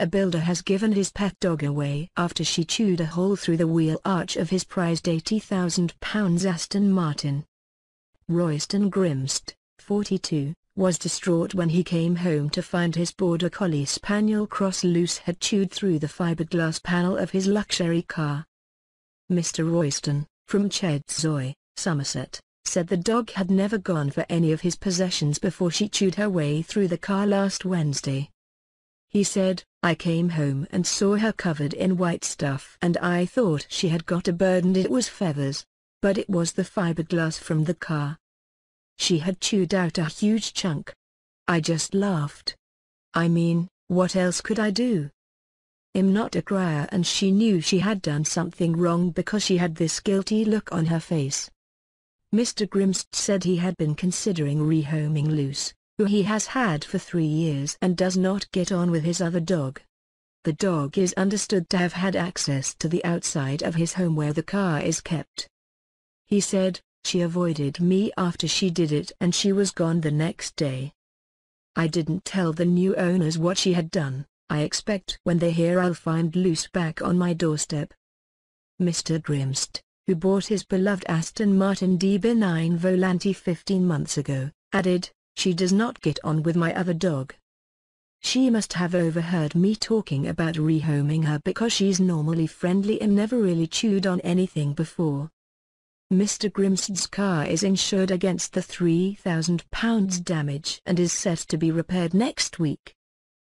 A builder has given his pet dog away after she chewed a hole through the wheel arch of his prized £80,000 Aston Martin. Royston Grimstead, 42, was distraught when he came home to find his border collie spaniel Cross Luce had chewed through the fiberglass panel of his luxury car. Mr. Royston, from Chedzoy, Somerset, said the dog had never gone for any of his possessions before she chewed her way through the car last Wednesday. He said, "I came home and saw her covered in white stuff and I thought she had got a bird and it was feathers. But it was the fiberglass from the car. She had chewed out a huge chunk. I just laughed. I mean, what else could I do? I'm not a crier and she knew she had done something wrong because she had this guilty look on her face." Mr. Grimstead said he had been considering rehoming Luce, who he has had for 3 years and does not get on with his other dog. The dog is understood to have had access to the outside of his home where the car is kept. He said, "She avoided me after she did it and she was gone the next day. I didn't tell the new owners what she had done. I expect when they hear I'll find Luce back on my doorstep." Mr. Grimstead, who bought his beloved Aston Martin DB9 Volante 15 months ago, added, "She does not get on with my other dog. She must have overheard me talking about rehoming her because she's normally friendly and never really chewed on anything before." Mr. Grimstead's car is insured against the £3,000 damage and is set to be repaired next week.